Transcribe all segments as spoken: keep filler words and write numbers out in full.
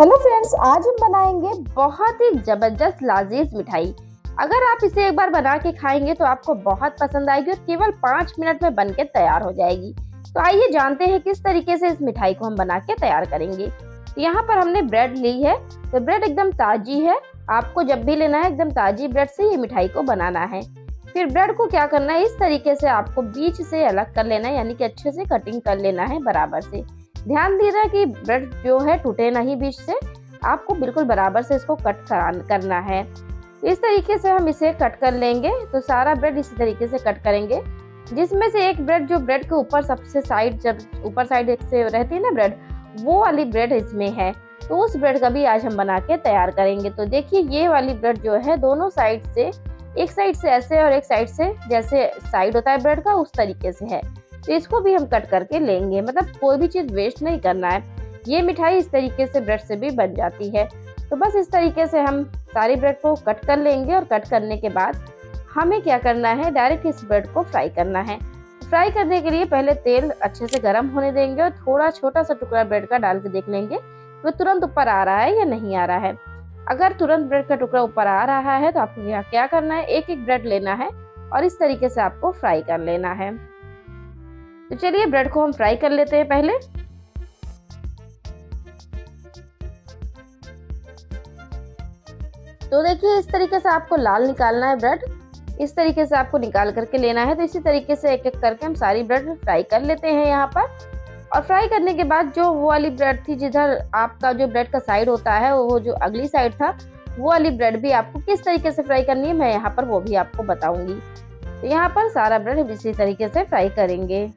Hello friends, आज हम बनाएंगे बहुत ही जबरदस्त लजीज मिठाई। अगर आप इसे एक बार बना के खाएंगे तो आपको बहुत पसंद आएगी और केवल पाँच मिनट में बनके तैयार हो जाएगी। तो आइए जानते हैं किस तरीके से इस मिठाई को हम बना के तैयार करेंगे। तो यहाँ पर हमने ब्रेड ली है, तो ब्रेड एकदम ताज़ी है। आपको जब भी लेना है एकदम ताज़ी ब्रेड से ये मिठाई को बनाना है। फिर ब्रेड को क्या करना है, इस तरीके से आपको बीच से अलग कर लेना है, यानी कि अच्छे से कटिंग कर लेना है बराबर से। ध्यान दीजिएगा कि ब्रेड जो है टूटे नहीं बीच से, आपको बिल्कुल बराबर से इसको कट करना है। इस तरीके से हम इसे कट कर लेंगे। तो सारा ब्रेड इसी तरीके से कट करेंगे, जिसमें से एक ब्रेड जो ब्रेड के ऊपर सबसे साइड जब ऊपर साइड एक से रहती है ना ब्रेड, वो वाली ब्रेड इसमें है। तो उस ब्रेड का भी आज हम बना के तैयार करेंगे। तो देखिए ये वाली ब्रेड जो है दोनों साइड से, एक साइड से ऐसे और एक साइड से जैसे साइड होता है ब्रेड का उस तरीके से है। तो इसको भी हम कट करके लेंगे, मतलब कोई भी चीज़ वेस्ट नहीं करना है। ये मिठाई इस तरीके से ब्रेड से भी बन जाती है। तो बस इस तरीके से हम सारी ब्रेड को कट कर लेंगे और कट करने के बाद हमें क्या करना है, डायरेक्ट इस ब्रेड को फ्राई करना है। फ्राई करने के लिए पहले तेल अच्छे से गर्म होने देंगे और थोड़ा छोटा सा टुकड़ा ब्रेड का डाल के देख लेंगे वो तुरंत ऊपर आ रहा है या नहीं आ रहा है। अगर तुरंत ब्रेड का टुकड़ा ऊपर आ रहा है तो आपको यहाँ क्या करना है, एक एक ब्रेड लेना है और इस तरीके से आपको फ्राई कर लेना है। तो चलिए ब्रेड को हम फ्राई कर लेते हैं पहले। तो देखिए इस तरीके से आपको लाल निकालना है ब्रेड, इस तरीके से आपको निकाल करके लेना है। तो इसी तरीके से एक एक करके हम सारी ब्रेड फ्राई कर लेते हैं यहाँ पर। और फ्राई करने के बाद जो वो वाली ब्रेड थी, जिधर आपका जो ब्रेड का साइड होता है वो जो अगली साइड था, वो वाली ब्रेड भी आपको किस तरीके से फ्राई करनी है मैं यहाँ पर वो भी आपको बताऊंगी। तो यहाँ पर सारा ब्रेड इसी तरीके से फ्राई करेंगे।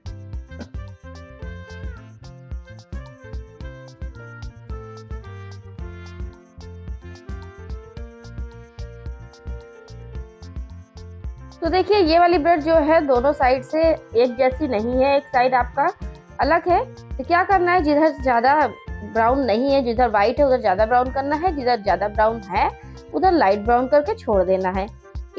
तो देखिए ये वाली ब्रेड जो है दोनों साइड से एक जैसी नहीं है, एक साइड आपका अलग है। तो क्या करना है, जिधर ज़्यादा ब्राउन नहीं है, जिधर वाइट है उधर ज़्यादा ब्राउन करना है, जिधर ज़्यादा ब्राउन है उधर लाइट ब्राउन करके छोड़ देना है।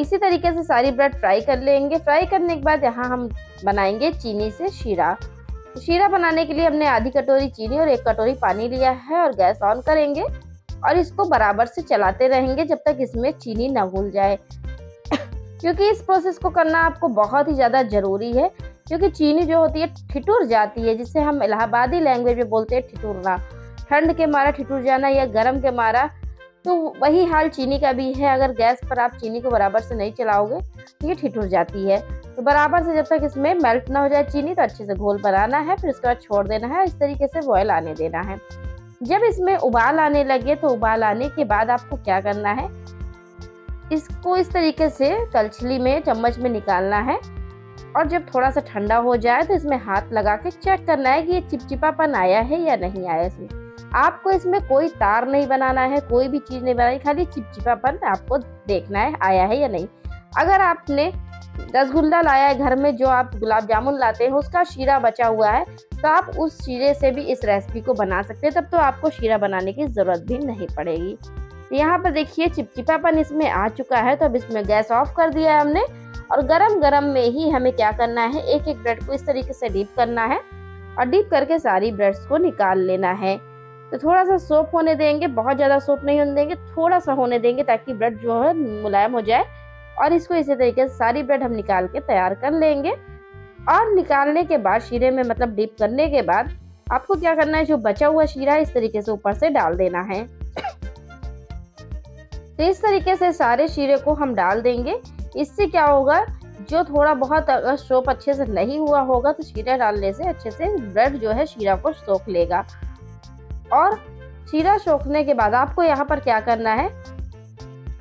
इसी तरीके से सारी ब्रेड फ्राई कर लेंगे। फ्राई करने के बाद यहाँ हम बनाएंगे चीनी से शीरा। तो शीरा बनाने के लिए हमने आधी कटोरी चीनी और एक कटोरी पानी लिया है और गैस ऑन करेंगे और इसको बराबर से चलाते रहेंगे जब तक इसमें चीनी ना घुल जाए, क्योंकि इस प्रोसेस को करना आपको बहुत ही ज़्यादा ज़रूरी है। क्योंकि चीनी जो होती है ठिठुर जाती है, जिसे हम इलाहाबादी लैंग्वेज में बोलते हैं ठिठुरना, ठंड के मारा ठिठुर जाना या गर्म के मारा। तो वही हाल चीनी का भी है, अगर गैस पर आप चीनी को बराबर से नहीं चलाओगे तो ये ठिठुर जाती है। तो बराबर से जब तक इसमें मेल्ट ना हो जाए चीनी तो अच्छे से घोल बनाना है, फिर उसके बाद छोड़ देना है। इस तरीके से बॉयल आने देना है। जब इसमें उबाल आने लगे तो उबाल आने के बाद आपको क्या करना है, इसको इस तरीके से कलछली में चम्मच में निकालना है और जब थोड़ा सा ठंडा हो जाए तो इसमें हाथ लगा के चेक करना है कि ये चिपचिपापन आया है या नहीं आया। इसमें आपको इसमें कोई तार नहीं बनाना है, कोई भी चीज़ नहीं बनानी, खाली चिपचिपापन आपको देखना है आया है या नहीं। अगर आपने रसगुल्ला लाया है घर में, जो आप गुलाब जामुन लाते हैं उसका शीरा बचा हुआ है, तो आप उस शीरे से भी इस रेसिपी को बना सकते हैं, तब तो आपको शीरा बनाने की ज़रूरत भी नहीं पड़ेगी। यहाँ पर देखिए चिपचिपापन इसमें आ चुका है, तो अब इसमें गैस ऑफ कर दिया है हमने और गरम गरम में ही हमें क्या करना है, एक एक ब्रेड को इस तरीके से डीप करना है और डीप करके सारी ब्रेड्स को निकाल लेना है। तो थोड़ा सा सोप होने देंगे, बहुत ज़्यादा सोप नहीं होने देंगे, थोड़ा सा होने देंगे ताकि ब्रेड जो है मुलायम हो जाए। और इसको इसी तरीके से सारी ब्रेड हम निकाल के तैयार कर लेंगे। और निकालने के बाद शीरे में मतलब डीप करने के बाद आपको क्या करना है, जो बचा हुआ शीरा इस तरीके से ऊपर से डाल देना है। तो इस तरीके से सारे शीरे को हम डाल देंगे। इससे क्या होगा, जो थोड़ा बहुत अगर सोप अच्छे से नहीं हुआ होगा तो शीरा डालने से अच्छे से ब्रेड जो है शीरा को सोख लेगा। और शीरा सोखने के बाद आपको यहाँ पर क्या करना है,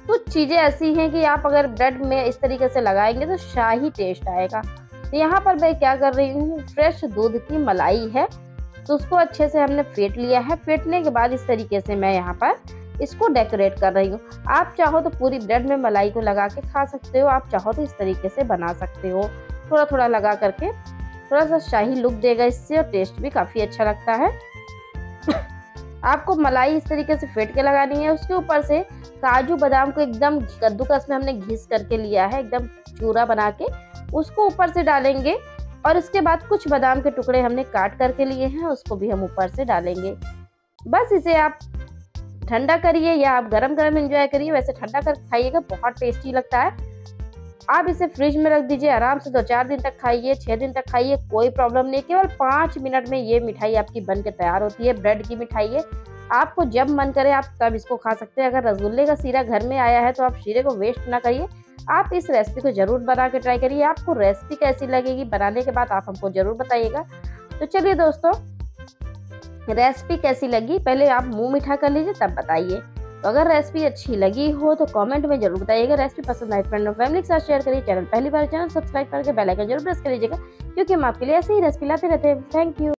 कुछ चीज़ें ऐसी हैं कि आप अगर ब्रेड में इस तरीके से लगाएंगे तो शाही टेस्ट आएगा। तो यहाँ पर मैं क्या कर रही हूँ, फ्रेश दूध की मलाई है तो उसको अच्छे से हमने फेंट लिया है। फेंटने के बाद इस तरीके से मैं यहाँ पर इसको डेकोरेट कर रही हूँ। आप चाहो तो पूरी ब्रेड में मलाई को लगा के खा सकते हो, आप चाहो तो इस तरीके से बना सकते हो, थोड़ा थोड़ा लगा करके थोड़ा सा शाही लुक देगा इससे और टेस्ट भी काफ़ी अच्छा लगता है। आपको मलाई इस तरीके से फेंट के लगानी है। उसके ऊपर से काजू बादाम को एकदम कद्दूकस में हमने घिस करके लिया है, एकदम चूरा बना के उसको ऊपर से डालेंगे। और उसके बाद कुछ बादाम के टुकड़े हमने काट करके लिए हैं, उसको भी हम ऊपर से डालेंगे। बस इसे आप ठंडा करिए या आप गरम गरम एंजॉय करिए। वैसे ठंडा कर खाइएगा, बहुत टेस्टी लगता है। आप इसे फ्रिज में रख दीजिए, आराम से दो चार दिन तक खाइए, छः दिन तक खाइए, कोई प्रॉब्लम नहीं। केवल पाँच मिनट में ये मिठाई आपकी बन के तैयार होती है। ब्रेड की मिठाई है, आपको जब मन करे आप तब इसको खा सकते हैं। अगर रसगुल्ले का सीरा घर में आया है तो आप शीरे को वेस्ट ना करिए। आप इस रेसिपी को ज़रूर बना के ट्राई करिए। आपको रेसिपी कैसी लगेगी बनाने के बाद आप हमको ज़रूर बताइएगा। तो चलिए दोस्तों, रेसिपी कैसी लगी पहले आप मुंह मीठा कर लीजिए, तब बताइए। तो अगर रेसिपी अच्छी लगी हो तो कमेंट में जरूर बताइएगा। रेसिपी पसंद आए फ्रेंड और फैमिली के साथ शेयर करिए। चैनल पहली बार चैनल सब्सक्राइब करके बेल आइकन जरूर प्रेस कर लीजिएगा, क्योंकि हम आपके लिए ऐसी ही रेसिपी लाते रहते हैं। Thank you.